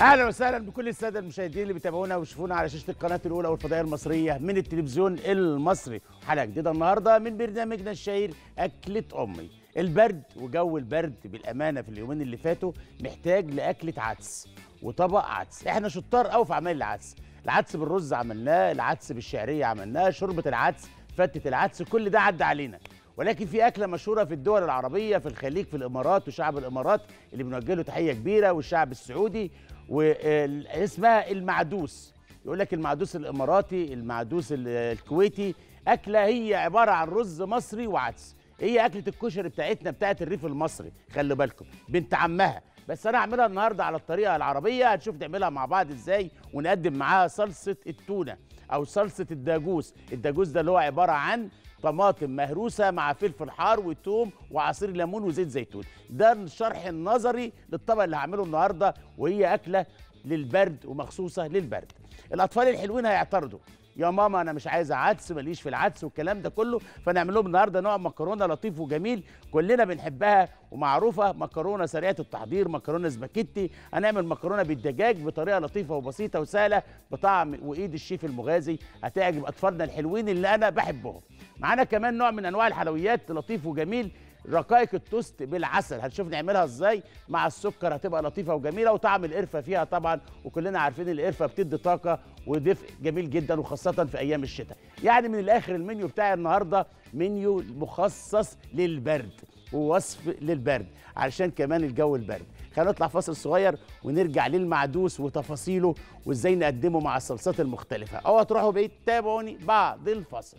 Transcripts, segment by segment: اهلا وسهلا بكل الساده المشاهدين اللي بيتابعونا ويشوفونا على شاشه القناه الاولى والفضائيه المصريه من التلفزيون المصري. حلقه جديده النهارده من برنامجنا الشهير اكله امي. البرد وجو البرد بالامانه في اليومين اللي فاتوا محتاج لاكله عدس وطبق عدس. احنا شطار قوي في عمل العدس. العدس بالرز عملناه، العدس بالشعريه عملناه، شوربه العدس، فتة العدس، كل ده عدى علينا. ولكن في أكلة مشهورة في الدول العربية، في الخليج، في الإمارات وشعب الإمارات اللي بنوجه له تحية كبيرة، والشعب السعودي، واسمها المعدوس. يقول لك المعدوس الإماراتي، المعدوس الكويتي. أكلة هي عبارة عن رز مصري وعدس. هي أكلة الكشري بتاعتنا بتاعت الريف المصري، خلوا بالكم، بنت عمها. بس أنا هعملها النهاردة على الطريقة العربية، هنشوف نعملها مع بعض إزاي، ونقدم معاها صلصة التونة أو صلصة الدجوس. الدجوس ده اللي هو عبارة عن طماطم مهروسه مع فلفل حار وتوم وعصير ليمون وزيت زيتون. ده الشرح النظري للطبق اللي هعمله النهارده، وهي اكله للبرد ومخصوصه للبرد. الاطفال الحلوين هيعترضوا، يا ماما انا مش عايزه عدس، ماليش في العدس والكلام ده كله. فنعمل لهم النهارده نوع مكرونه لطيف وجميل كلنا بنحبها ومعروفه، مكرونه سريعه التحضير، مكرونه سباكيتي. هنعمل مكرونه بالدجاج بطريقه لطيفه وبسيطه وسهله بطعم وايد الشيف المغازي، هتعجب اطفالنا الحلوين اللي انا بحبهم. معانا كمان نوع من انواع الحلويات لطيف وجميل، رقائق التوست بالعسل، هنشوف نعملها ازاي مع السكر، هتبقى لطيفه وجميله. وطعم القرفه فيها طبعا، وكلنا عارفين القرفه بتدي طاقه ودفء جميل جدا، وخاصه في ايام الشتاء. يعني من الاخر المنيو بتاعي النهارده منيو مخصص للبرد ووصف للبرد، علشان كمان الجو البرد. خلينا نطلع فاصل صغير ونرجع للمعدوس وتفاصيله وازاي نقدمه مع الصلصات المختلفه. اوعوا تروحوا بعيد، تابعوني بعد الفاصل.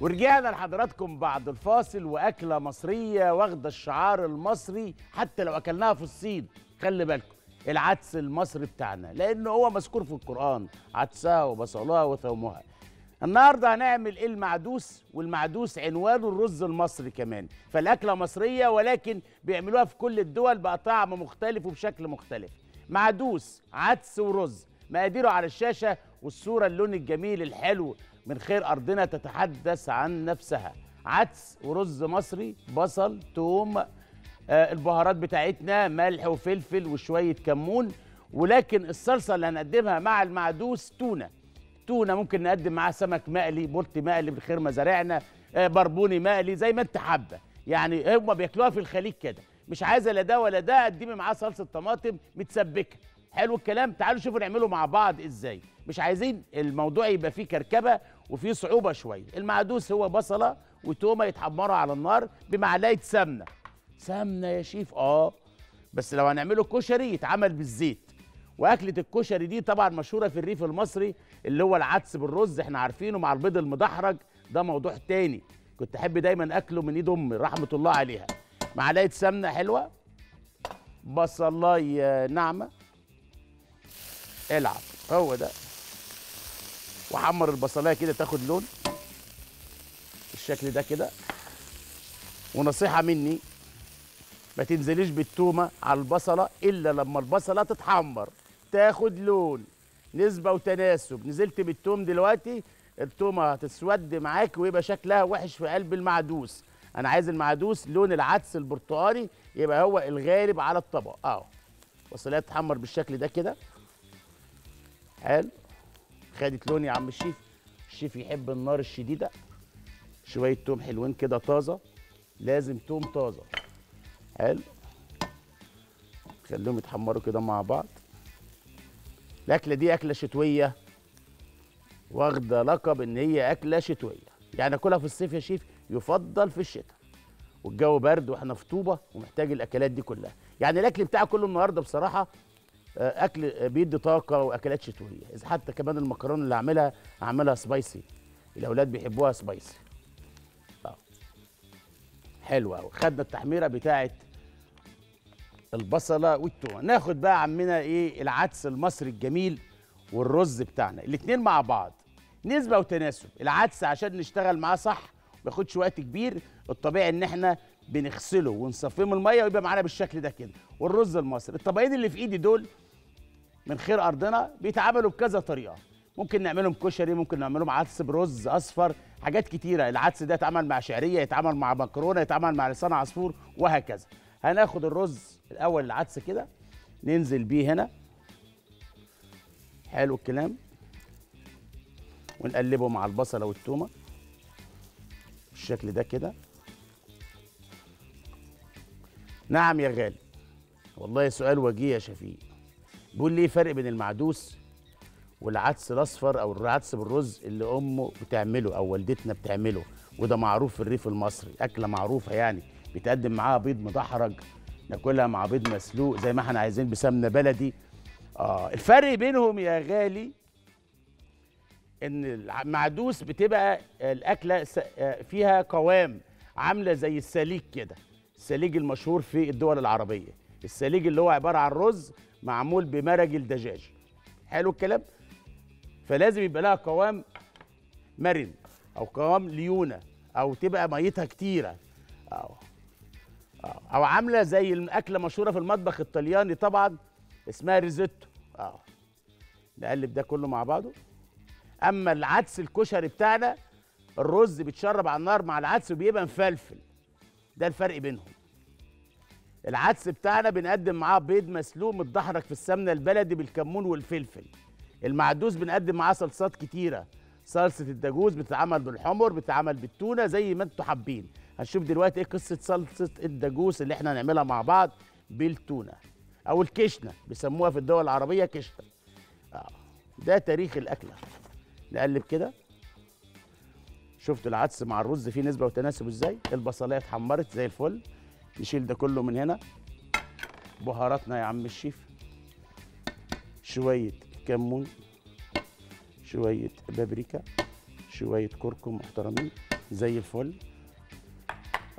ورجعنا لحضراتكم بعد الفاصل. واكله مصريه واخده الشعار المصري حتى لو اكلناها في الصين، خلي بالكم، العدس المصري بتاعنا، لان هو مذكور في القران، عدسها وبصلها وثومها. النهارده هنعمل المعدوس، والمعدوس عنوانه الرز المصري كمان، فالاكله مصريه ولكن بيعملوها في كل الدول بطعم مختلف وبشكل مختلف. معدوس، عدس ورز، مقاديره على الشاشه والصوره، اللون الجميل الحلو من خير أرضنا تتحدث عن نفسها. عدس ورز مصري، بصل، توم، البهارات بتاعتنا ملح وفلفل وشوية كمون. ولكن الصلصة اللي هنقدمها مع المعدوس تونة. تونة ممكن نقدم معاها سمك مقلي، بلطي مقلي من خير مزارعنا، بربوني مقلي، زي ما انت حابة. يعني هما بياكلوها في الخليج كده، مش عايزة لا ده ولا ده، قدمي معاها صلصة طماطم متسبكة. حلو الكلام، تعالوا شوفوا نعمله مع بعض ازاي. مش عايزين الموضوع يبقى فيه كركبه وفيه صعوبه شويه. المعدوس هو بصله وتومه يتحمروا على النار بمعلقه سمنه. سمنه يا شيف؟ بس لو هنعمله كشري يتعمل بالزيت. واكله الكشري دي طبعا مشهوره في الريف المصري، اللي هو العدس بالرز احنا عارفينه مع البيض المدحرج، ده موضوع تاني، كنت احب دايما اكله من ايد امي رحمه الله عليها. معلقه سمنه حلوه، بصلايه ناعمه، العب هو ده، وحمر البصلايه كده تاخد لون الشكل ده كده. ونصيحه مني، ما تنزليش بالتومه على البصله الا لما البصله تتحمر تاخد لون، نسبه وتناسب. نزلت بالتوم دلوقتي التومه هتسود معاك ويبقى شكلها وحش في قلب المعدوس. انا عايز المعدوس لون العدس البرتقالي يبقى هو الغالب على الطبق. البصلايه تتحمر بالشكل ده كده، حلو، خدت لون يا عم الشيف، الشيف يحب النار الشديده. شويه توم حلوين كده طازه، لازم توم طازه، حلو، خليهم يتحمروا كده مع بعض. الاكله دي اكله شتويه، واخده لقب ان هي اكله شتويه، يعني اكلها في الصيف يا شيف، يفضل في الشتاء والجو برد واحنا في طوبه ومحتاج الاكلات دي كلها. يعني الاكل بتاعي كله النهارده بصراحه اكل بيدي طاقه واكلات شتويه. اذا حتى كمان المكرونه اللي هعملها سبايسي، الاولاد بيحبوها سبايسي. حلو قوي، خدنا التحميره بتاعه البصله والتومه. ناخد بقى عمنا ايه العدس المصري الجميل والرز بتاعنا، الاثنين مع بعض، نسبه وتناسب. العدس عشان نشتغل معاه صح ما ياخدش وقت كبير، الطبيعي ان احنا بنغسله ونصفيه من الميه ويبقى معانا بالشكل ده كده. والرز المصري، الطبقين اللي في ايدي دول من خير أرضنا بيتعملوا بكذا طريقة، ممكن نعملهم كشري، ممكن نعملهم عدس برز اصفر، حاجات كتيره. العدس ده يتعمل مع شعريه، يتعمل مع مكرونه، يتعمل مع لسان عصفور وهكذا. هناخد الرز الاول العدس كده ننزل بيه هنا، حلو الكلام، ونقلبه مع البصله والتومه بالشكل ده كده. نعم يا غالي، والله سؤال وجيه يا شفيق، بيقول لي ايه الفرق بين المعدوس والعدس الاصفر او العدس بالرز اللي امه بتعمله او والدتنا بتعمله، وده معروف في الريف المصري، اكله معروفه يعني، بيتقدم معاها بيض مدحرج، ناكلها مع بيض مسلوق زي ما احنا عايزين بسمنه بلدي. الفرق بينهم يا غالي ان المعدوس بتبقى الاكله فيها قوام عامله زي السليج كده، السليج المشهور في الدول العربيه، السليج اللي هو عباره عن رز معمول بمرج الدجاج، حلو الكلام، فلازم يبقى لها قوام مرن او قوام ليونه او تبقى ميتها كتيره او عامله زي الاكله مشهوره في المطبخ الطلياني طبعا اسمها ريزوتو. نقلب ده كله مع بعضه. اما العدس الكشري بتاعنا الرز بيتشرب على النار مع العدس وبيبقى مفلفل، ده الفرق بينهم. العدس بتاعنا بنقدم معاه بيض مسلوق متدحرج في السمنه البلدي بالكمون والفلفل. المعدوس بنقدم معاه صلصات كتيره، صلصه الدجوس بتتعمل بالحمر، بتتعمل بالتونه، زي ما انتم حابين. هنشوف دلوقتي ايه قصه صلصه الدجوس اللي احنا هنعملها مع بعض بالتونه او الكشنه، بيسموها في الدول العربيه كشنه. ده تاريخ الاكله. نقلب كده. شفت العدس مع الرز فيه نسبه وتناسب ازاي؟ البصلايه اتحمرت زي الفل. نشيل ده كله من هنا. بهاراتنا يا عم الشيف، شويه كمون، شويه بابريكا، شويه كركم محترمين زي الفل.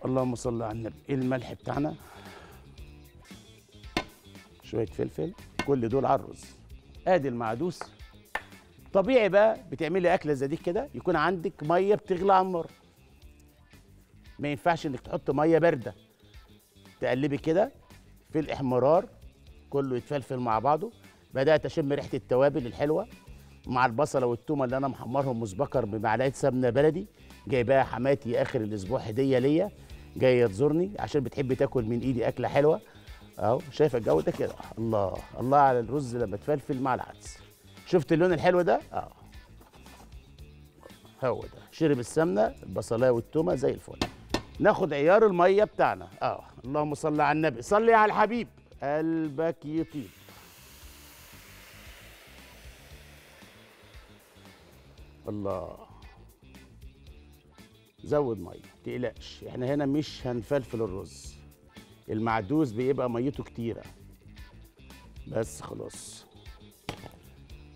اللهم صل على النبي. الملح بتاعنا، شويه فلفل، كل دول على الرز. ادي المعدوس. طبيعي بقى بتعملي اكله زي دي كده يكون عندك ميه بتغلي على النار، ما ينفعش انك تحط ميه بارده. تقلبي كده في الاحمرار كله يتفلفل مع بعضه. بدات اشم ريحه التوابل الحلوه مع البصله والتومه اللي انا محمرهم مسبقا بمعلقه سمنه بلدي، جايباها حماتي اخر الاسبوع هديه ليا، جايه تزورني عشان بتحب تاكل من ايدي اكله حلوه. اهو شايفه الجو ده كده. الله الله على الرز لما تفلفل مع العدس. شفت اللون الحلو ده؟ هو ده. شرب السمنه البصلايه والتومه زي الفل. ناخد عيار الميه بتاعنا. اللهم صل على النبي، صلي على الحبيب، قلبك يطيب. الله، زود ميه متقلقش، احنا هنا مش هنفلفل الرز، المعدوس بيبقى ميته كتيره بس خلاص.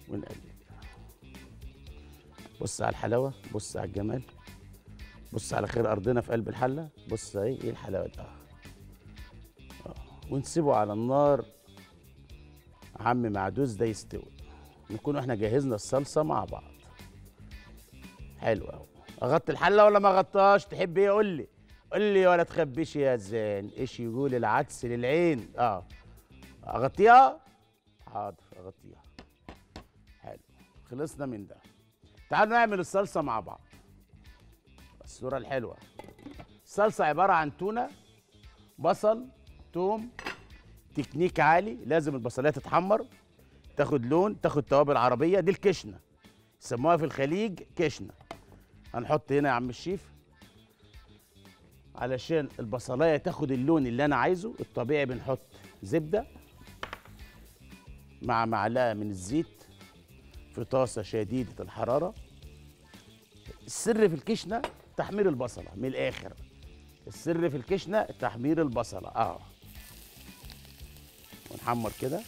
ونقلب. بص على الحلاوه، بص على الجمال، بص على خير ارضنا في قلب الحله. بص ايه الحلاوه ده. ونسيبه على النار. عم معدوس ده يستوي، نكون احنا جهزنا الصلصه مع بعض. حلو قوي. اغطي الحله ولا ما اغطاش؟ تحب ايه قول لي، قول لي ولا تخبيش يا زين. ايش يقول العدس للعين؟ اغطيها. حاضر اغطيها. حلو، خلصنا من ده. تعالوا نعمل الصلصه مع بعض. الصوره الحلوه. الصلصه عباره عن تونه، بصل، توم، تكنيك عالي، لازم البصليه تتحمر، تاخد لون، تاخد توابل عربيه، دي الكشنه. يسموها في الخليج كشنه. هنحط هنا يا عم الشيف علشان البصلايه تاخد اللون اللي انا عايزه، الطبيعي بنحط زبده مع معلقه من الزيت في طاسه شديده الحراره. السر في الكشنه تحمير البصله، من الاخر السر في الكشنه تحمير البصله. ونحمر كده.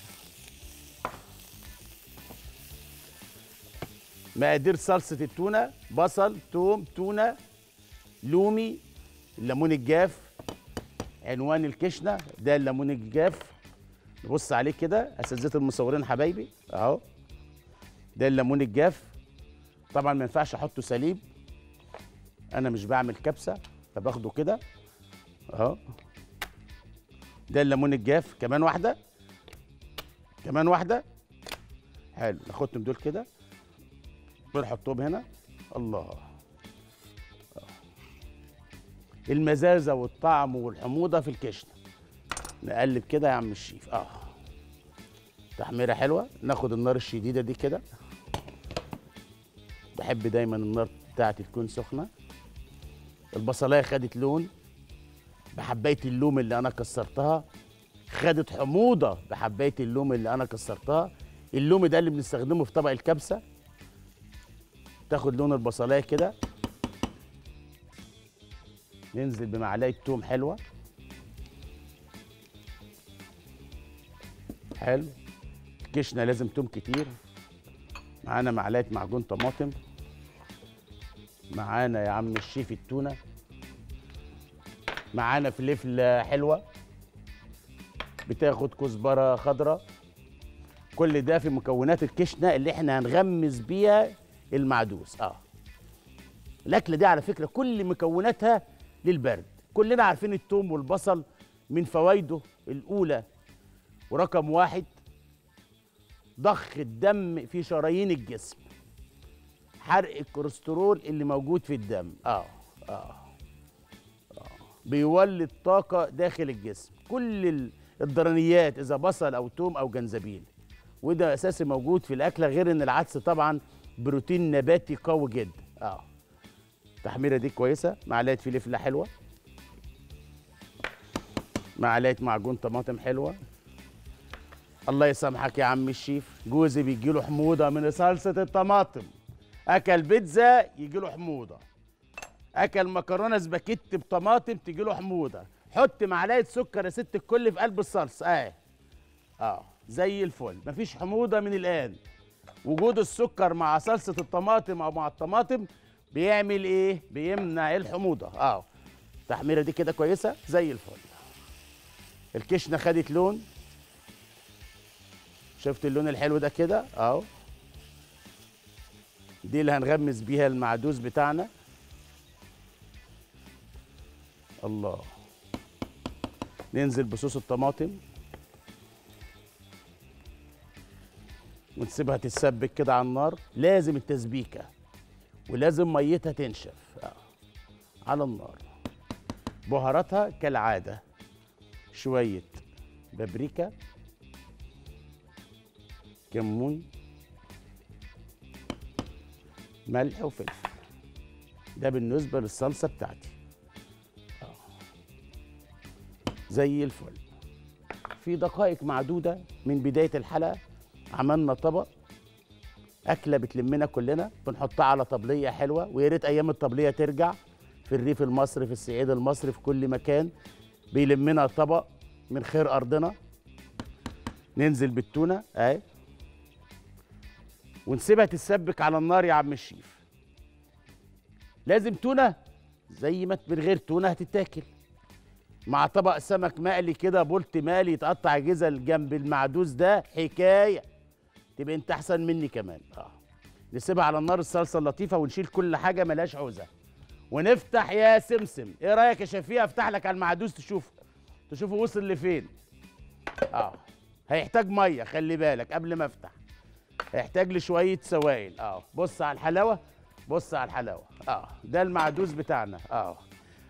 مقادير صلصه التونه: بصل، توم، تونه، لومي، الليمون الجاف. عنوان الكشنه ده الليمون الجاف، نبص عليه كده. اساتذه المصورين حبايبي، اهو ده الليمون الجاف. طبعا ما ينفعش احطه سليم، انا مش بعمل كبسه فباخده كده اهو. ده الليمون الجاف. كمان واحده، كمان واحده. حلو، ناخدهم دول كده بنحطهم هنا. الله، المزازه والطعم والحموضه في الكشنه. نقلب كده يا عم الشيف. تحميره حلوه. ناخد النار الشديده دي كده، بحب دايما النار بتاعتي تكون سخنه. البصلايه خدت لون بحبايه اللوم اللي انا كسرتها، خدت حموضه بحبايه اللوم اللي انا كسرتها. اللوم ده اللي بنستخدمه في طبق الكبسه، تاخد لون البصلايه كده. ننزل بمعلقه توم حلوه. حلو. الكشنه لازم توم كتير. معانا معلقه معجون طماطم. معانا يا عم الشيف التونه. معانا فلفله حلوه. بتاخد كزبره خضراء. كل ده في مكونات الكشنه اللي احنا هنغمس بيها المعدوس. الاكله دي على فكره كل مكوناتها للبرد. كلنا عارفين التوم والبصل من فوائده الاولى ورقم واحد ضخ الدم في شرايين الجسم، حرق الكوليسترول اللي موجود في الدم. بيولد طاقه داخل الجسم. كل الضرنيات اذا بصل او توم او جنزبيل، وده اساسي موجود في الاكله، غير ان العدس طبعا بروتين نباتي قوي جدا. التحميره دي كويسه. معلقه فلفله حلوه. معلقه معجون طماطم حلوه. الله يسامحك يا عم الشيف، جوزي بيجيله حموضه من صلصه الطماطم. اكل بيتزا يجيله حموضه، اكل مكرونه سباكيتي بطماطم تجيله حموضه. حط معلقه سكر يا ست الكل في قلب الصلصه. زي الفل، مفيش حموضه من الان. وجود السكر مع صلصه الطماطم او مع الطماطم بيعمل ايه؟ بيمنع الحموضه. التحميره دي كده كويسه زي الفل. الكشنه خدت لون، شفت اللون الحلو ده كده اهو. دي اللي هنغمس بيها المعدوس بتاعنا. الله. ننزل بصوص الطماطم ونسيبها تتسبك كده على النار. لازم التسبيكه ولازم ميتها تنشف على النار. بهاراتها كالعاده شويه بابريكا، كمون، ملح وفلفل. ده بالنسبه للصلصه بتاعتي. زي الفل. في دقائق معدوده من بدايه الحلقه عملنا طبق اكله بتلمنا كلنا. بنحطها على طبليه حلوه، ويا ريت ايام الطبليه ترجع في الريف المصري، في الصعيد المصري، في كل مكان بيلمنا طبق من خير ارضنا. ننزل بالتونه اهي ونسيبها تتسبك على النار يا عم الشيف. لازم تونه، زي ما من غير تونه هتتاكل. مع طبق سمك مقلي كده، بولت مالي يتقطع جزل جنب المعدوس، ده حكايه. تبقى انت احسن مني كمان. نسيبها على النار الصلصه اللطيفه، ونشيل كل حاجه ملهاش عوزه، ونفتح يا سمسم. ايه رايك يا شفيقه افتح لك على المعدوس تشوفه وصل لفين؟ هيحتاج ميه، خلي بالك قبل ما افتح، هيحتاج لشويه سوائل. بص على الحلاوه، بص على الحلاوه. ده المعدوس بتاعنا.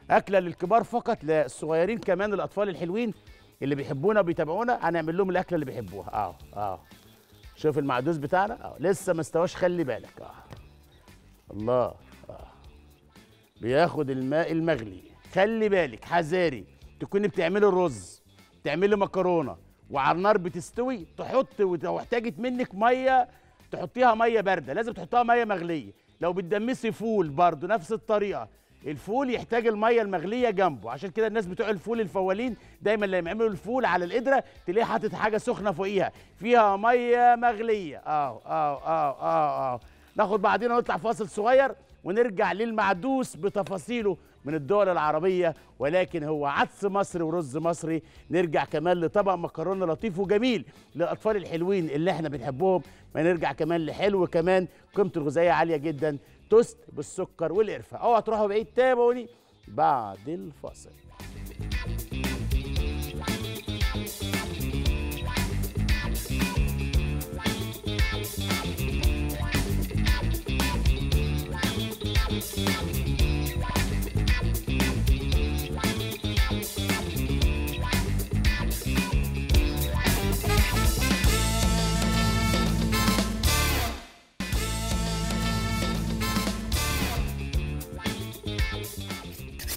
اكله للكبار فقط، لا الصغيرين كمان، الاطفال الحلوين اللي بيحبونا وبيتابعونا هنعمل لهم الاكله اللي بيحبوها. شوف المعدوس بتاعنا لسه ما استواش، خلي بالك. الله. بياخد الماء المغلي، خلي بالك حذاري. تكوني بتعملي الرز، بتعملي مكرونه وعلى النار بتستوي، تحط ولو احتاجت منك ميه تحطيها ميه بارده، لازم تحطها ميه مغليه. لو بتدمسي فول برضه نفس الطريقه، الفول يحتاج الميه المغليه جنبه. عشان كده الناس بتوع الفول الفوالين دايما لما يعملوا الفول على القدره تلاقيه حاطط حاجه سخنه فوقيها فيها ميه مغليه. ناخد بعضينا ونطلع فاصل صغير ونرجع للمعدوس بتفاصيله من الدول العربيه، ولكن هو عدس مصري ورز مصري. نرجع كمان لطبق مكرونه لطيف وجميل للاطفال الحلوين اللي احنا بنحبهم. ونرجع كمان لحلو كمان قيمته الغذائيه عاليه جدا، توست بالسكر والقرفه. اوعوا تروحوا بعيد، تابعوني بعد الفاصل.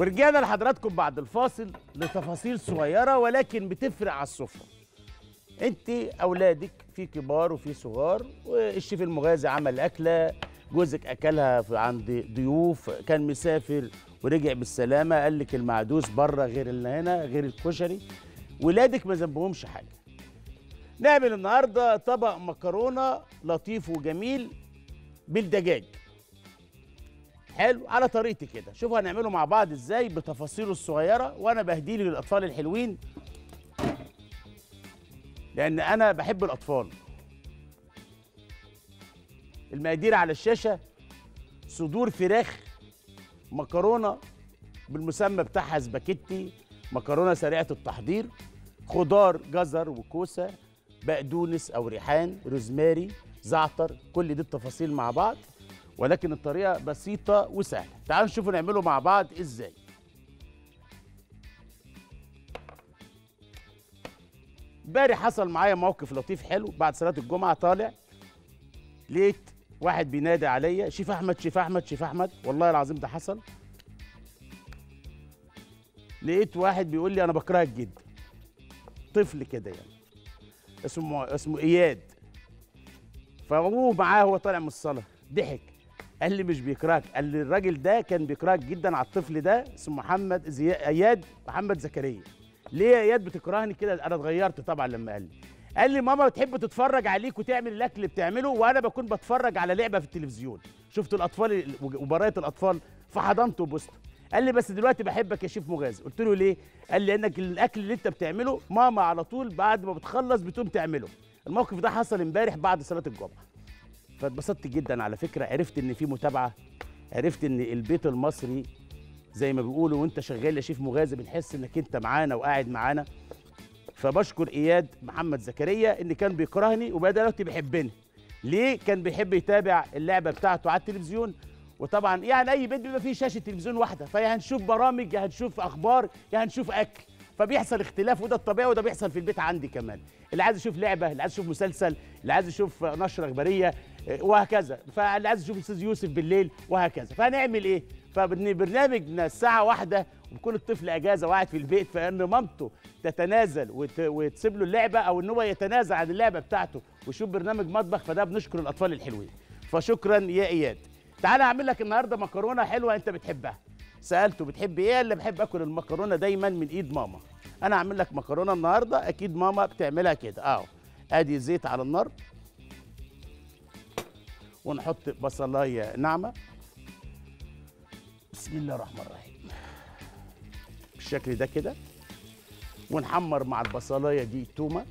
ورجعنا لحضراتكم بعد الفاصل لتفاصيل صغيرة ولكن بتفرق على السفرة. انت اولادك في كبار وفي صغار، والشيف المغازي عمل اكلة، جوزك اكلها عند ضيوف، كان مسافر ورجع بالسلامة، قال لك المعدوس بره غير اللي هنا، غير الكشري، ولادك ما ذنبهمش حاجة. نعمل النهارده طبق مكرونة لطيف وجميل بالدجاج. حلو، على طريقتي كده. شوفوا هنعمله مع بعض ازاي بتفاصيله الصغيره، وانا بهديله للاطفال الحلوين لان انا بحب الاطفال. المقادير على الشاشه: صدور فراخ، مكرونه بالمسمى بتاعها سباكيتي، مكرونه سريعه التحضير، خضار جزر وكوسه، بقدونس او ريحان، روزماري، زعتر، كل دي التفاصيل مع بعض، ولكن الطريقة بسيطة وسهلة. تعالوا نشوفوا نعمله مع بعض ازاي. امبارح حصل معايا موقف لطيف حلو. بعد صلاة الجمعة طالع، لقيت واحد بينادي عليا: شيف أحمد شيف أحمد شيف أحمد. والله العظيم ده حصل. لقيت واحد بيقول لي: أنا بكرهك جدا. طفل كده يعني، اسمه إياد. فأبوه معاه وهو طالع من الصلاة، ضحك. قال لي: مش بيكرهك، قال لي الراجل ده كان بيكرهك جدا على الطفل ده، اسمه اياد محمد زكريا. ليه يا اياد بتكرهني كده؟ انا اتغيرت طبعا لما قال لي. قال لي: ماما بتحب تتفرج عليك وتعمل الاكل اللي بتعمله، وانا بكون بتفرج على لعبه في التلفزيون، شفت الاطفال ومباراه الاطفال فحضنته وبوسته. قال لي: بس دلوقتي بحبك يا شيف مغازي. قلت له: ليه؟ قال لي: انك الاكل اللي انت بتعمله ماما على طول بعد ما بتخلص بتقوم تعمله. الموقف ده حصل امبارح بعد صلاه الجمعه. فاتبسطت جدا على فكره، عرفت ان في متابعه، عرفت ان البيت المصري زي ما بيقولوا وانت شغال يا شيف مغازي بنحس انك انت معانا وقاعد معانا. فبشكر اياد محمد زكريا ان كان بيكرهني وبقى دلوقتي بيحبني. ليه؟ كان بيحب يتابع اللعبه بتاعته على التلفزيون، وطبعا يعني اي بيت بيبقى فيه شاشه تلفزيون واحده، فيا هنشوف برامج يا هنشوف اخبار يا هنشوف اكل، فبيحصل اختلاف، وده الطبيعي، وده بيحصل في البيت عندي كمان. اللي عايز يشوف لعبه، اللي عايز يشوف مسلسل، اللي عايز يشوف نشره اخباريه وهكذا، فاللي عايز يشوف استاذ يوسف بالليل وهكذا. فهنعمل ايه؟ فبرنامجنا الساعه واحدة، وبكون الطفل اجازه وقاعد في البيت، فان مامته تتنازل وتسيب له اللعبه، او ان هو يتنازل عن اللعبه بتاعته ويشوف برنامج مطبخ، فده بنشكر الاطفال الحلوين. فشكرا يا اياد. تعالى اعمل لك النهارده مكرونه حلوه انت بتحبها. سالته بتحب ايه؟ اللي بحب اكل المكرونه دايما من ايد ماما. انا هعمل لك مكرونه النهارده اكيد ماما بتعملها كده. ادي زيت على النار، ونحط بصلايه ناعمه. بسم الله الرحمن الرحيم، بالشكل ده كده. ونحمر مع البصلايه دي التومه،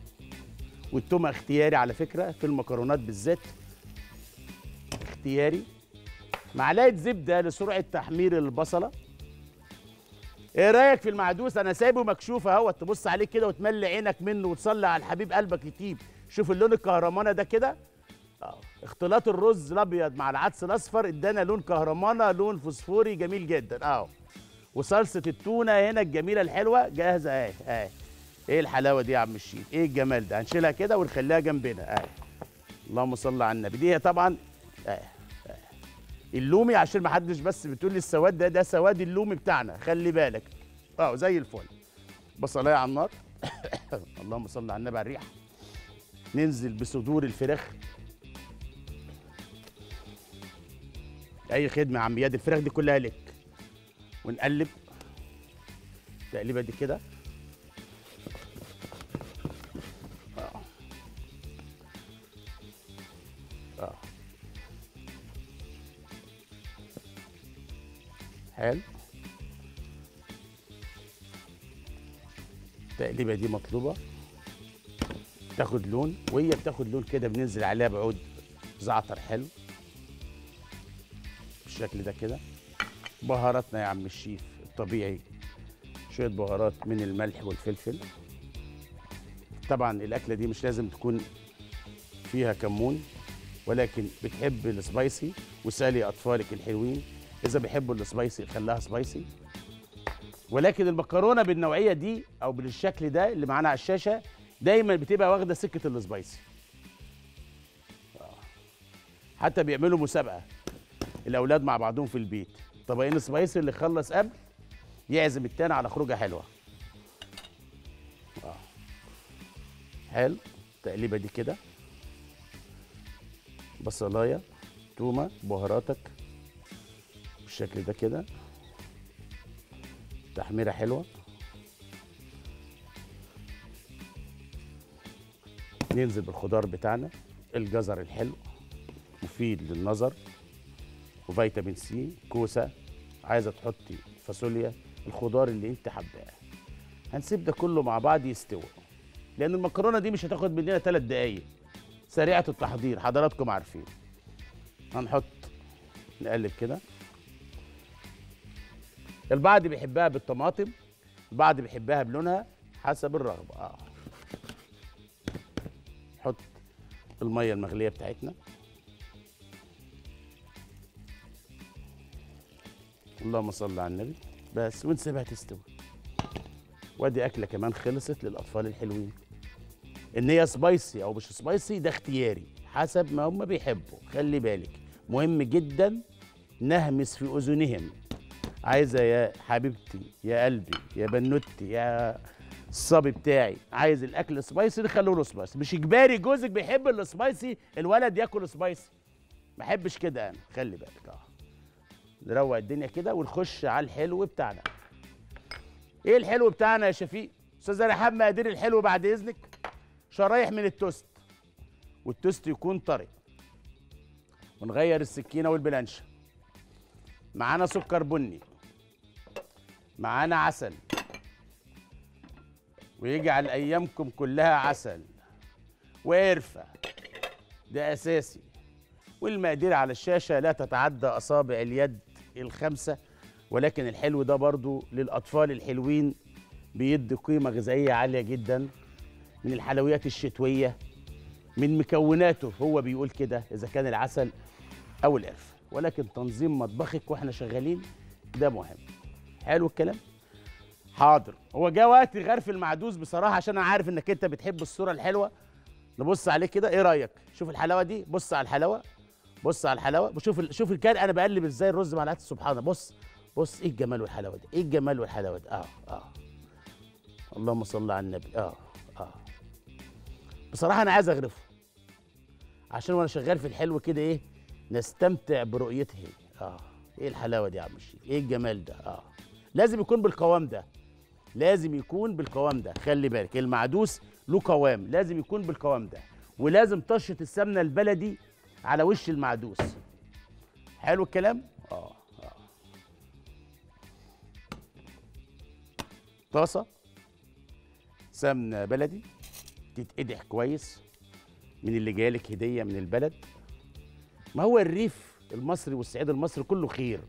والتومه اختياري على فكره في المكرونات بالذات، اختياري. معلقه زبده لسرعه تحمير البصله. ايه رايك في المعدوس؟ انا سايبه مكشوف اهوت، تبص عليه كده وتملي عينك منه وتصلي على الحبيب قلبك يطيب. شوف اللون الكهرمانه ده كده. اختلاط الرز الابيض مع العدس الاصفر ادانا لون كهرمانه، لون فوسفوري جميل جدا. وصلصه التونه هنا الجميله الحلوه جاهزه اهي. ايه الحلاوه دي يا عم الشيف، ايه الجمال ده. هنشيلها كده ونخليها جنبنا اهي. اللهم صل على النبي. دي طبعا اللومي، عشان ما حدش بس بتقول لي السواد ده سواد اللومي بتاعنا، خلي بالك. زي الفل. بصلايه على النار. اللهم صل على النبي على الريحه. ننزل بصدور الفراخ. اي خدمه يا عم اياد، الفراخ دي كلها لك. ونقلب تقليبه دي كده. حلو، التقليبه دي مطلوبه، تاخد لون، وهي بتاخد لون كده بننزل عليها بعود زعتر حلو بالشكل ده كده. بهاراتنا يا عم الشيف الطبيعي، شويه بهارات من الملح والفلفل. طبعا الاكله دي مش لازم تكون فيها كمون، ولكن بتحب السبايسي، وسالي اطفالك الحلوين إذا بيحبوا السبايسي خليها سبايسي، ولكن المكرونة بالنوعية دي أو بالشكل ده اللي معانا على الشاشة دايما بتبقى واخدة سكة السبايسي. حتى بيعملوا مسابقة الأولاد مع بعضهم في البيت، طبقين السبايسي اللي خلص قبل يعزم التاني على خروجة حلوة. حلو، تقليبة دي كده، بصلاية، تومة، بهاراتك بالشكل ده كده، تحميرة حلوة. ننزل بالخضار بتاعنا، الجزر الحلو مفيد للنظر وفيتامين سي، كوسة، عايزة تحطي فاصوليا، الخضار اللي انت حباه. هنسيب ده كله مع بعض يستوي، لأن المكرونة دي مش هتاخد مننا 3 دقايق، سريعة التحضير حضراتكم عارفين. هنحط نقلب كده. البعض بيحبها بالطماطم، البعض بيحبها بلونها حسب الرغبة. نحط المية المغلية بتاعتنا. اللهم صل على النبي. بس ونسيبها تستوي. وادي أكلة كمان خلصت للأطفال الحلوين. إن هي سبايسي أو مش سبايسي ده اختياري حسب ما هم بيحبوا، خلي بالك مهم جدا نهمس في أذنهم. عايزة يا حبيبتي، يا قلبي، يا بنوتي، يا الصبي بتاعي، عايز الأكل سبايسي نخلوه له سبايسي، مش إجباري جوزك بيحب السبايسي الولد ياكل سبايسي. ما أحبش كده أنا، خلي بالك. نروق الدنيا كده ونخش على الحلو بتاعنا. ايه الحلو بتاعنا يا شفيق؟ استاذ رحاب مقادير الحلو بعد اذنك شرايح من التوست، والتوست يكون طري، ونغير السكينه والبلانشه. معانا سكر بني، معانا عسل، ويجعل ايامكم كلها عسل، وقرفه ده اساسي. والمقادير على الشاشه لا تتعدى اصابع اليد ال5، ولكن الحلو ده برضو للأطفال الحلوين بيدي قيمة غذائية عالية جدا، من الحلويات الشتوية، من مكوناته هو بيقول كده إذا كان العسل أو القرفة. ولكن تنظيم مطبخك وإحنا شغالين ده مهم. حلو الكلام؟ حاضر، هو جه وقت غرف المعدوس بصراحة، عشان أنا عارف إنك أنت بتحب الصورة الحلوة. نبص عليه كده، إيه رأيك؟ شوف الحلاوة دي، بص على الحلاوة، بص على الحلاوة، شوف الكلام. أنا بقلب إزاي الرز مع العدس، سبحان الله. بص ايه الجمال والحلاوه دي، ايه الجمال والحلاوه دي. اللهم صل على النبي. بصراحه انا عايز اغرفه، عشان وانا شغال في الحلو كده ايه نستمتع برؤيته. ايه الحلاوه دي يا عم الشيخ، ايه الجمال ده. لازم يكون بالقوام ده، لازم يكون بالقوام ده، خلي بالك المعدوس له قوام، لازم يكون بالقوام ده، ولازم طشه السمنه البلدي على وش المعدوس. حلو الكلام. طاسة سمنة بلدي تتقدح كويس من اللي جالك هدية من البلد. ما هو الريف المصري والصعيد المصري كله خير.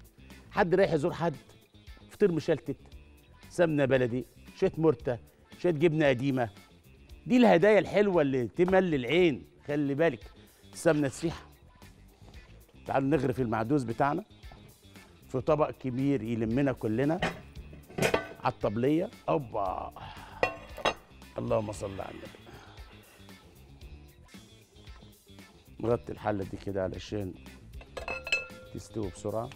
حد رايح يزور حد، فطير مشلتت، سمنة بلدي، شوية مرتة، شوية جبنة قديمة، دي الهدايا الحلوة اللي تملي العين. خلي بالك السمنة تسيح. تعالوا نغرف المعدوس بتاعنا في طبق كبير يلمنا كلنا على الطبلية. أوبا، اللهم صل على النبي. نغطي الحلة دي كده علشان تستوي بسرعة،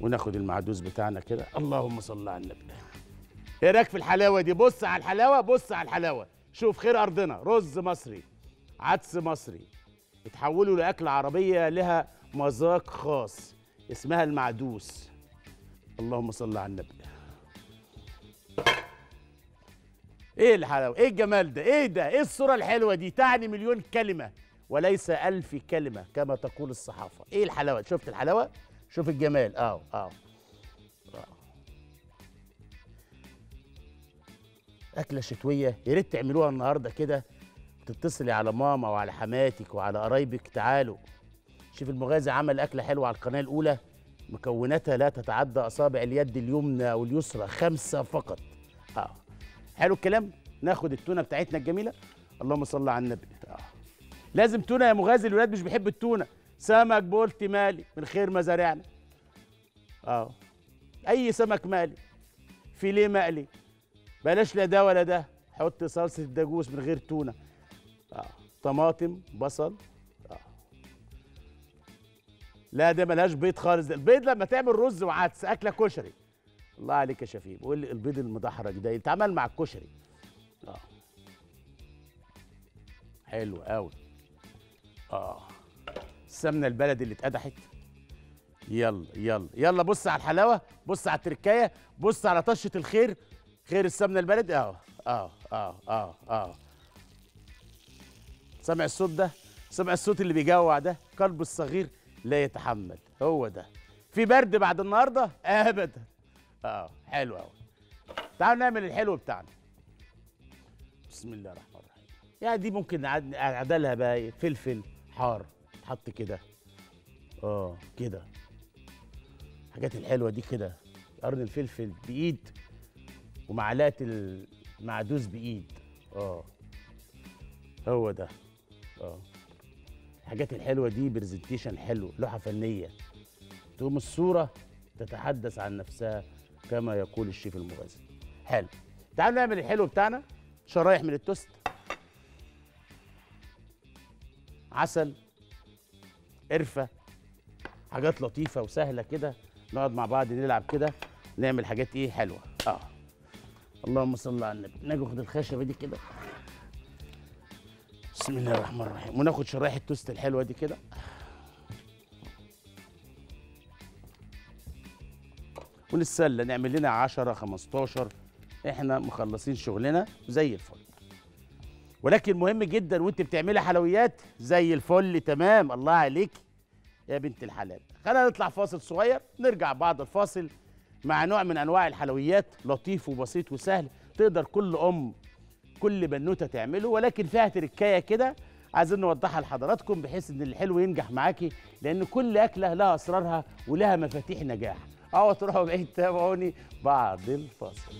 وناخد المعدوس بتاعنا كده. اللهم صل على النبي. إيه رأيك في الحلاوة دي؟ بص على الحلاوة، بص على الحلاوة. شوف خير أرضنا، رز مصري، عدس مصري، اتحولوا لأكل عربية لها مذاق خاص اسمها المعدوس. اللهم صل على النبي. ايه الحلاوه، ايه الجمال ده، ايه ده، ايه الصوره الحلوه دي، تعني 1,000,000 كلمه وليس 1000 كلمه كما تقول الصحافه. ايه الحلاوه، شفت الحلاوه، شوف الجمال. اكله شتويه، يا ريت تعملوها النهارده كده، تتصلي على ماما وعلى حماتك وعلى قرايبك، تعالوا شوف المغازي عمل اكله حلوه على القناه الاولى، مكوناتها لا تتعدى أصابع اليد اليمنى واليسرى 5 فقط. حلو الكلام. ناخد التونة بتاعتنا الجميلة. اللهم صل على النبي. لازم تونة يا مغازي، الولاد مش بيحبوا التونة، سمك بولتي مالي من خير مزارعنا. اي سمك مالي، فيليه مقلي، بلاش لا ده ولا ده، حط صلصه الدجوس من غير تونه. طماطم، بصل. لا ده ملهاش بيض خالص، ده البيض لما تعمل رز وعدس، اكله كشري. الله عليك يا شفيق، بقول لي البيض المدحرج ده يتعمل مع الكشري. حلو قوي. السمنه البلدي اللي اتقدحت. يلا يلا يلا، بص على الحلاوه، بص على التركايه، بص على طشه الخير، خير السمنه البلدي. سمع الصوت ده؟ سمع الصوت اللي بيجوع ده؟ قلب الصغير لا يتحمل، هو ده. في برد بعد النهارده؟ ابدا. حلو قوي. تعالوا نعمل الحلو بتاعنا. بسم الله الرحمن الرحيم. يعني دي ممكن نعدلها بقى فلفل حار تحط كده. كده. الحاجات الحلوه دي كده، قرن الفلفل بايد ومعلقه المعدوس بايد. هو ده. الحاجات الحلوه دي برزنتيشن حلو، لوحه فنيه. تقوم الصوره تتحدث عن نفسها كما يقول الشيف المغازي. حلو. تعالوا نعمل الحلو بتاعنا. شرايح من التوست، عسل، قرفه، حاجات لطيفه وسهله كده. نقعد مع بعض نلعب كده، نعمل حاجات ايه حلوه. اللهم صل على النبي. ناخد الخشبه دي كده، بسم الله الرحمن الرحيم، وناخد شرايح التوست الحلوه دي كده. ونتسلى، نعمل لنا 10 15 احنا مخلصين شغلنا زي الفل. ولكن مهم جدا وانت بتعملي حلويات زي الفل. تمام، الله عليك يا بنت الحلال. خلينا نطلع فاصل صغير، نرجع بعد الفاصل مع نوع من انواع الحلويات، لطيف وبسيط وسهل، تقدر كل كل بنوته تعمله، ولكن فيها تركايه كده عايزين نوضحها لحضراتكم بحيث ان الحلو ينجح معاكي، لان كل اكله لها اسرارها ولها مفاتيح نجاح. اوعوا تروحوا بعيد، تابعوني بعد الفاصل.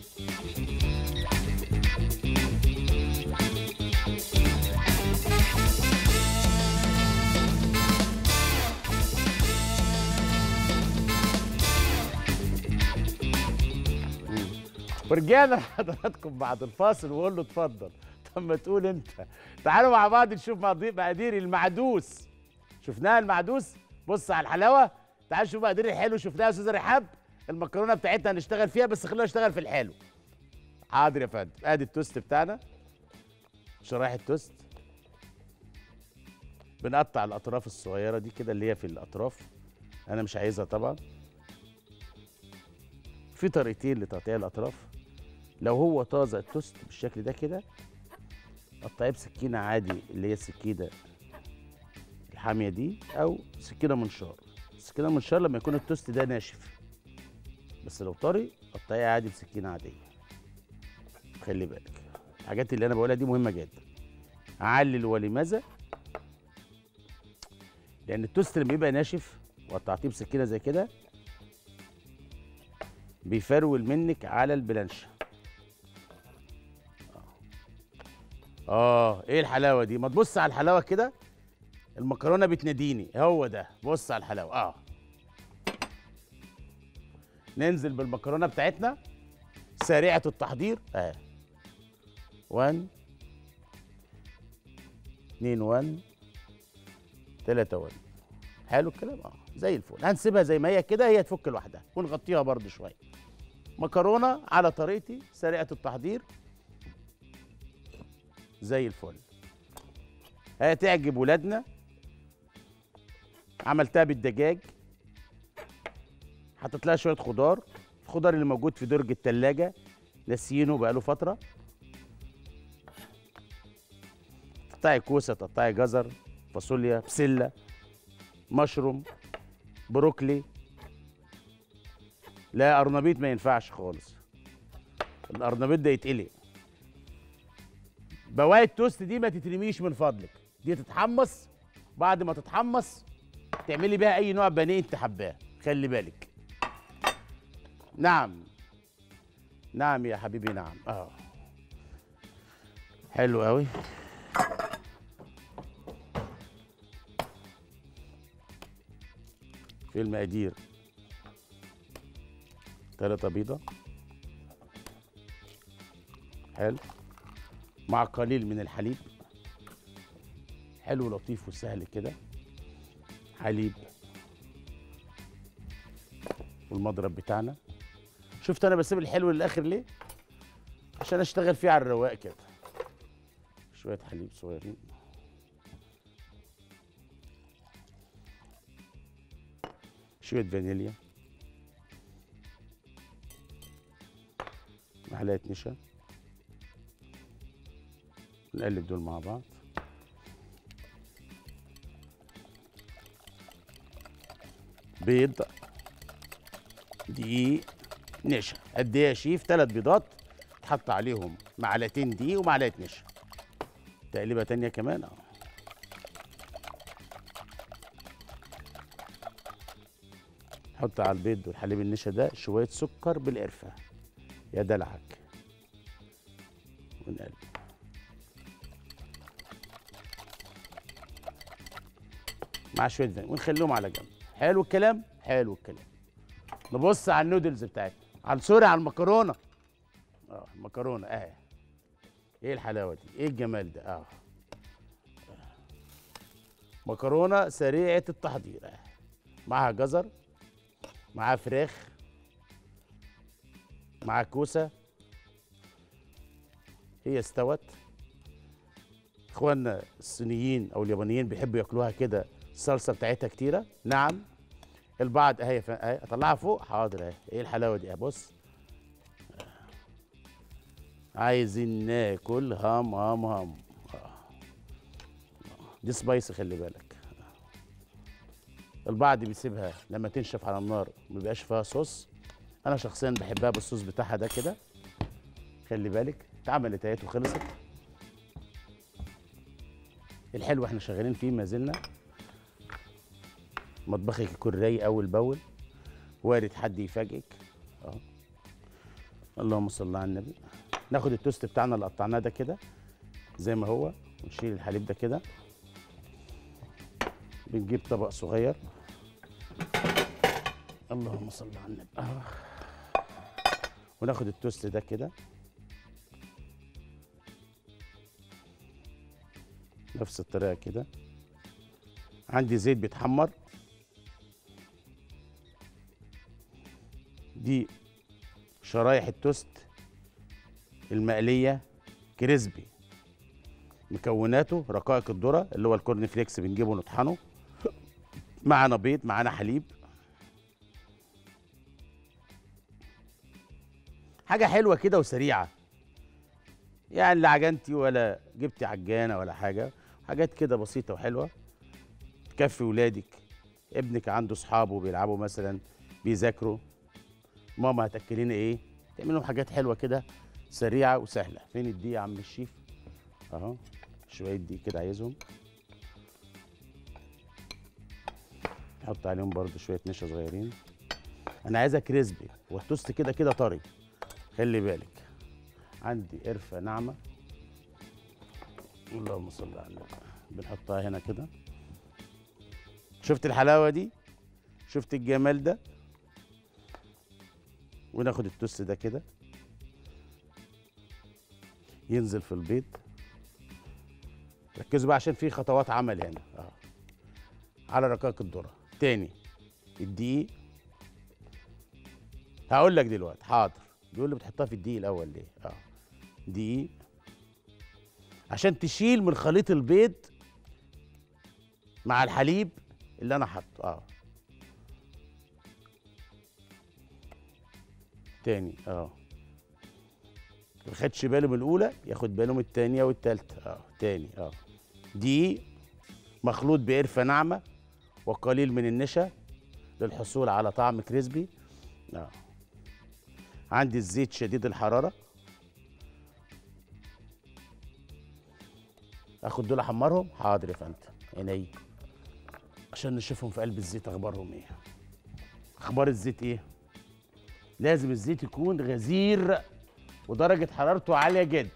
ورجعنا لحضراتكم بعد الفاصل، وقول له اتفضل. طب ما تقول انت. تعالوا مع بعض نشوف مقادير المعدوس. شفناها المعدوس، بص على الحلاوه. تعالوا شوف مقادير الحلو، شفناها يا استاذ رحاب. المكرونه بتاعتنا هنشتغل فيها، بس خلينا نشتغل في الحلو. حاضر يا فندم. ادي التوست بتاعنا، شرايح التوست، بنقطع الاطراف الصغيره دي كده اللي هي في الاطراف، انا مش عايزها طبعا. في طريقتين لتقطيع الاطراف. لو هو طازه التوست بالشكل ده كده، قطعيه بسكينه عادي اللي هي السكينه الحاميه دي، او سكينه منشار. السكينه منشار لما يكون التوست ده ناشف، بس لو طري قطعيه عادي بسكينه عاديه. خلي بالك الحاجات اللي انا بقولها دي مهمه جدا. علل، ولماذا؟ لان التوست لما بيبقى ناشف وقطعتيه بسكينه زي كده بيفرول منك على البلانشه. ايه الحلاوه دي؟ ما تبص على الحلاوه كده، المكرونه بتناديني. هو ده، بص على الحلاوه. ننزل بالمكرونه بتاعتنا سريعه التحضير. 1 2 1 3 1. حلو الكلام. زي الفل. هنسيبها زي ما هي كده، هي تفك لوحدها، ونغطيها برضو شويه. مكرونه على طريقتي سريعه التحضير زي الفل، هتعجب ولادنا. عملتها بالدجاج، حطيت لها شويه خضار، الخضار اللي موجود في درج التلاجة ناسيينه بقاله فتره. تقطعي كوسه، تقطعي جزر، فاصوليا، بسله، مشروم، بروكلي. لا قرنبيط ما ينفعش خالص، القرنبيط ده يتقلق. بواقي التوست دي ما تترميش من فضلك، دي تتحمص. بعد ما تتحمص تعملي بيها اي نوع بانيه انت حباه، خلي بالك. نعم نعم يا حبيبي نعم. حلو قوي. في المقادير 3 بيضة، حلو، مع قليل من الحليب، حلو لطيف وسهل كده، حليب والمضرب بتاعنا. شفت انا بسيب الحلو للاخر ليه؟ عشان اشتغل فيه على الرواق كده. شويه حليب صغيرين، شويه فانيليا، معلقه نشا، نقلب دول مع بعض. بيض، دقيق، نشا. قد ايه يا شيف؟ 3 بيضات اتحط عليهم 2 معلقتين دقيق ومعلقه نشا. تقليبه تانيه كمان اهو. حط على البيض والحليب النشا ده شويه سكر بالقرفه يا دلعك، ونقلب. مع شويه فانيليا ونخليهم على جنب. حلو الكلام؟ حلو الكلام. نبص على النودلز بتاعتنا، على سوري، على المكرونه. المكرونه اهي. ايه الحلاوه دي؟ ايه الجمال ده؟ مكرونه سريعه التحضير اهي. معاها جزر، معاها فراخ، معاها كوسه. هي استوت. اخواننا الصينيين او اليابانيين بيحبوا ياكلوها كده، الصلصه بتاعتها كتيره. نعم البعض. اهي اطلعها فوق، حاضر اهي. ايه الحلاوه دي؟ بص، عايزين ناكل هم هم هم. دي سبايسي، خلي بالك. البعض بيسيبها لما تنشف على النار ما بيبقاش فيها صوص. انا شخصيا بحبها بالصوص بتاعها ده كده، خلي بالك. اتعملت اهي وخلصت. الحلو احنا شغالين فيه ما زلنا. مطبخك يكون رايق اول باول، وارد حد يفاجئك. اللهم صل على النبي. ناخد التوست بتاعنا اللي قطعناه ده كده زي ما هو، ونشيل الحليب ده كده. بنجيب طبق صغير. اللهم صل على النبي. وناخد التوست ده كده نفس الطريقه كده. عندي زيت بيتحمر، دي شرايح التوست المقليه كريسبي، مكوناته رقائق الذره اللي هو الكورن فليكس، بنجيبه نطحنه. معانا بيض، معانا حليب. حاجه حلوه كده وسريعه، يعني لا عجنتي ولا جبتي عجانه ولا حاجه. حاجات كده بسيطه وحلوه تكفي ولادك. ابنك عنده اصحابه بيلعبوا مثلا، بيذاكروا، ماما هتاكلين ايه؟ تعمل لهم حاجات حلوه كده سريعه وسهله. فين الدقيق يا عم الشيف؟ اهو شويه دقيق كده عايزهم. نحط عليهم برده شويه نشا صغيرين. انا عايزها كريسبي، والتوست كده كده طري، خلي بالك. عندي قرفه ناعمه، اللهم صل على النبي، بنحطها هنا كده. شفت الحلاوه دي؟ شفت الجمال ده؟ وناخد التوست ده كده ينزل في البيض. ركزوا بقى عشان في خطوات عمل هنا. على رقاق الذره تاني، الدقيق. هقول لك دلوقتي، حاضر. بيقول لي بتحطها في الدقيق الاول ليه؟ دقيق عشان تشيل من خليط البيض مع الحليب اللي انا حاطه. تاني. ما خدش باله من الاولى، ياخد باله من الثانيه والثالثه. تاني. دقيق مخلوط بقرفه ناعمه وقليل من النشا للحصول على طعم كريسبي. عندي الزيت شديد الحراره، اخد دول احمرهم. حاضر يا فندم، عينيا، عشان نشوفهم في قلب الزيت اخبارهم ايه. اخبار الزيت ايه؟ لازم الزيت يكون غزير ودرجة حرارته عالية جدا.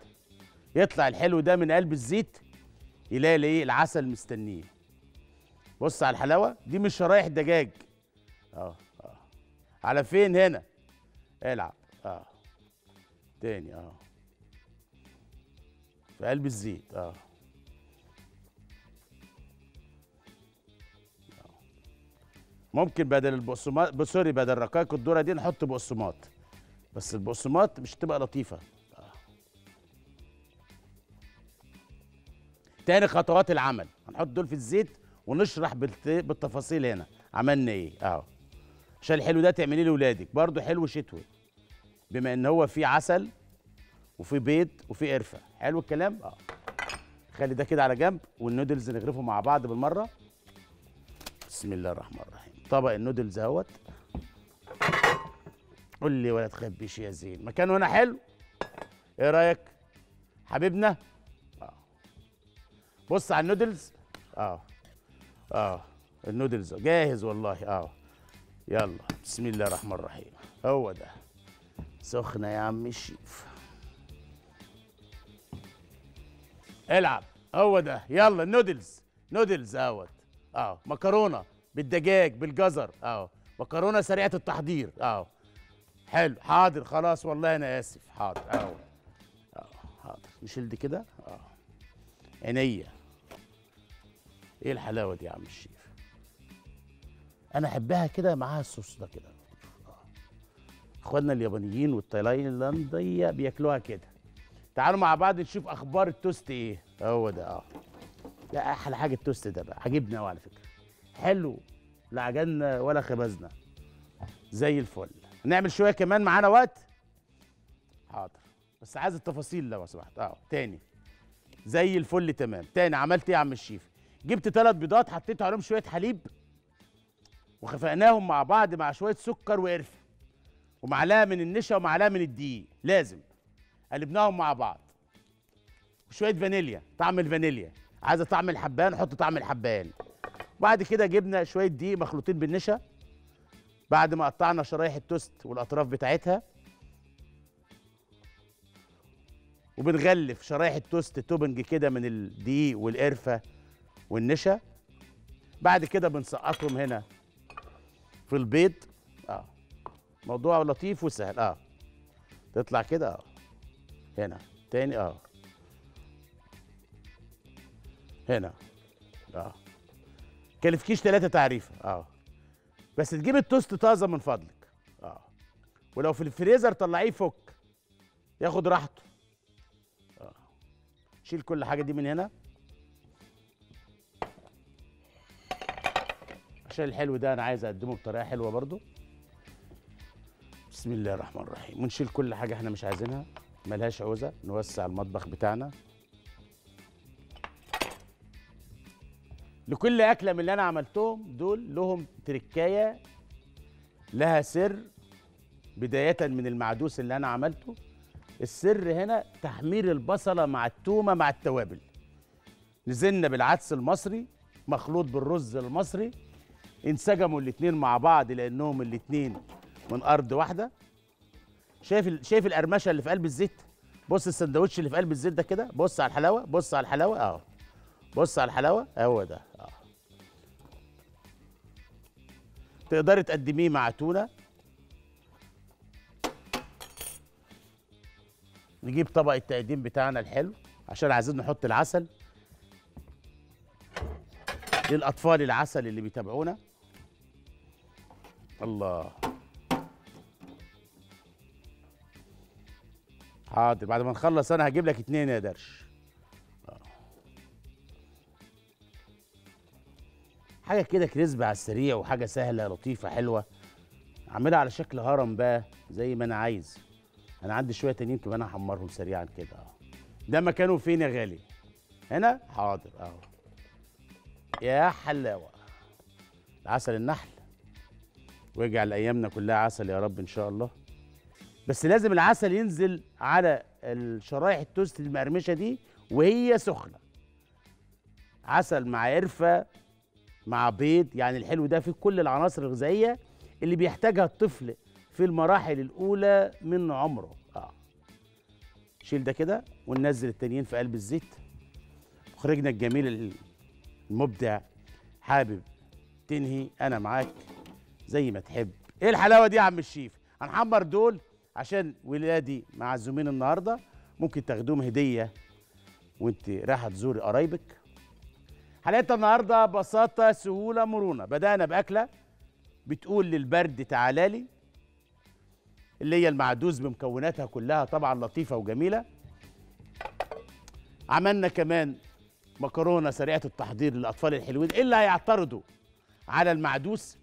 يطلع الحلو ده من قلب الزيت يلاقي العسل مستنيه. بص على الحلاوة دي، مش شرايح دجاج، على فين هنا؟ العب تاني في قلب الزيت ممكن بدل البقسماط سوري بدل رقاق الذره دي نحط بقسماط، بس البقسماط مش هتبقى لطيفه. تاني خطوات العمل هنحط دول في الزيت ونشرح بالتفاصيل هنا عملنا ايه عشان الحلو ده تعمليه لاولادك برضو حلو شتوي بما ان هو فيه عسل وفيه بيض وفيه قرفه. حلو الكلام خلي ده كده على جنب والنودلز نغرفه مع بعض بالمره. بسم الله الرحمن الرحيم. طبق النودلز اهوت. قول لي ولا تخبيش يا زين، مكانه هنا حلو. ايه رايك حبيبنا؟ بص على النودلز النودلز جاهز والله يلا بسم الله الرحمن الرحيم. هو ده سخنه يا عم الشيف. العب هو ده يلا النودلز. نودلز اهوت مكرونه بالدجاج بالجزر مكرونه سريعه التحضير حلو حاضر خلاص والله انا اسف حاضر حاضر نشيل دي كده عينيا. ايه الحلاوه دي يا عم الشيف؟ انا احبها كده معاها الصوص ده كده. اخواننا اليابانيين والتايلانديه بياكلوها كده. تعالوا مع بعض نشوف اخبار التوست ايه. هو ده لا احلى حاجه التوست ده بقى عجبنا قوي على فكره. حلو لا عجلنا ولا خبزنا زي الفل. هنعمل شويه كمان معانا وقت. حاضر بس عايز التفاصيل لو سمحت. تاني زي الفل تمام. تاني عملت ايه يا عم الشيف؟ جبت 3 بيضات حطيت عليهم شويه حليب وخفقناهم مع بعض مع شويه سكر وقرفه ومعلقه من النشا ومعلقه من الدقيق لازم. قلبناهم مع بعض وشويه فانيليا طعم الفانيليا. عايزه طعم الحبان حط طعم الحبان. وبعد كده جبنا شويه دقيق مخلوطين بالنشا بعد ما قطعنا شرايح التوست والاطراف بتاعتها وبنغلف شرايح التوست توبنج كده من الدقيق والقرفه والنشا. بعد كده بنسقطهم هنا في البيض موضوع لطيف وسهل تطلع كده هنا تاني هنا كلفكيش 3 تعريفه بس تجيب التوست طازه من فضلك ولو في الفريزر طلعيه فك ياخد راحته شيل كل حاجه دي من هنا عشان الحلو ده انا عايز اقدمه بطريقه حلوه برضو. بسم الله الرحمن الرحيم. ونشيل كل حاجه احنا مش عايزينها ملهاش عوزه. نوسع المطبخ بتاعنا. لكل اكله من اللي انا عملتهم دول لهم تركايه لها سر. بدايه من المعدوس اللي انا عملته السر هنا تحمير البصله مع التومه مع التوابل. نزلنا بالعدس المصري مخلوط بالرز المصري انسجموا الاتنين مع بعض لانهم الاتنين من ارض واحده. شايف القرمشه اللي في قلب الزيت؟ بص السندوتش اللي في قلب الزيت ده كده. بص على الحلاوه بص على الحلاوه بص على الحلاوه. هو ده تقدري تقدميه مع تونه. نجيب طبق التقديم بتاعنا الحلو عشان عايزين نحط العسل للاطفال العسل اللي بيتابعونا. الله حاضر بعد ما نخلص انا هجيب لك 2 يا درش. حاجه كده كريسبي على السريع وحاجه سهله لطيفه حلوه اعملها على شكل هرم بقى زي ما انا عايز. انا عندي شويه تانيين كمان هحمرهم سريعا كده. ده مكانه فين يا غالي؟ هنا حاضر يا حلاوه. عسل النحل واجعل ايامنا كلها عسل يا رب ان شاء الله. بس لازم العسل ينزل على شرايح التوست المقرمشه دي وهي سخنه. عسل مع قرفه مع بيض يعني الحلو ده فيه كل العناصر الغذائيه اللي بيحتاجها الطفل في المراحل الاولى من عمره. شيل ده كده وننزل التانيين في قلب الزيت. مخرجنا الجميل المبدع حابب تنهي انا معاك زي ما تحب. ايه الحلاوه دي يا عم الشيف؟ هنحمر دول عشان ولادي معزومين النهارده، ممكن تاخدوهم هديه وانت رايحه تزوري قرايبك. حلقتنا النهارده بساطه سهوله مرونه، بدانا باكله بتقول للبرد تعالالي، اللي هي المعدوس بمكوناتها كلها طبعا لطيفه وجميله. عملنا كمان مكرونه سريعه التحضير للاطفال الحلوين اللي هيعترضوا على المعدوس.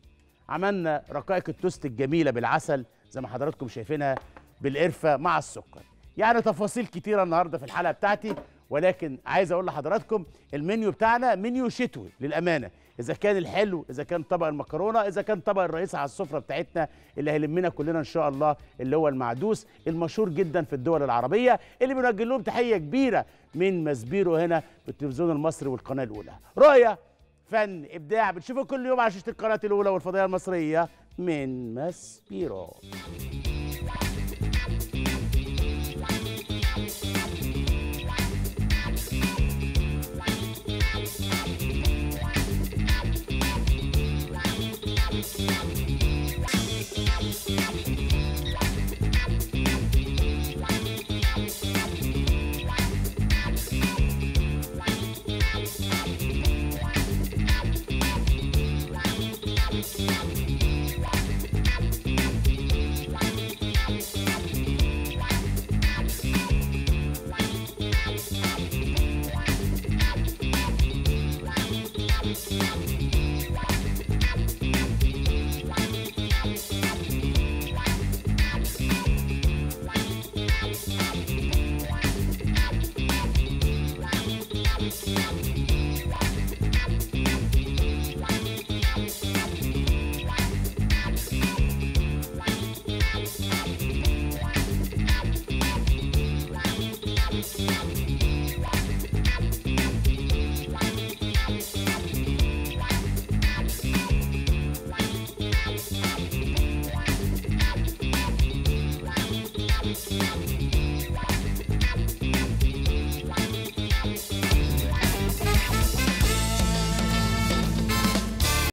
عملنا رقائق التوست الجميله بالعسل زي ما حضراتكم شايفينها بالقرفه مع السكر. يعني تفاصيل كتيره النهارده في الحلقه بتاعتي، ولكن عايز اقول لحضراتكم المنيو بتاعنا منيو شتوي للامانه، اذا كان الحلو، اذا كان طبق المكرونه، اذا كان طبق الرئيس على السفره بتاعتنا اللي هيلمنا كلنا ان شاء الله، اللي هو المعدوس المشهور جدا في الدول العربيه، اللي بنوجه لهم تحيه كبيره من ماسبيرو هنا في التلفزيون المصري والقناه الاولى. رؤيه، فن، ابداع، بتشوفوا كل يوم على شاشه القناه الاولى والفضائيه المصريه من ماسبيرو.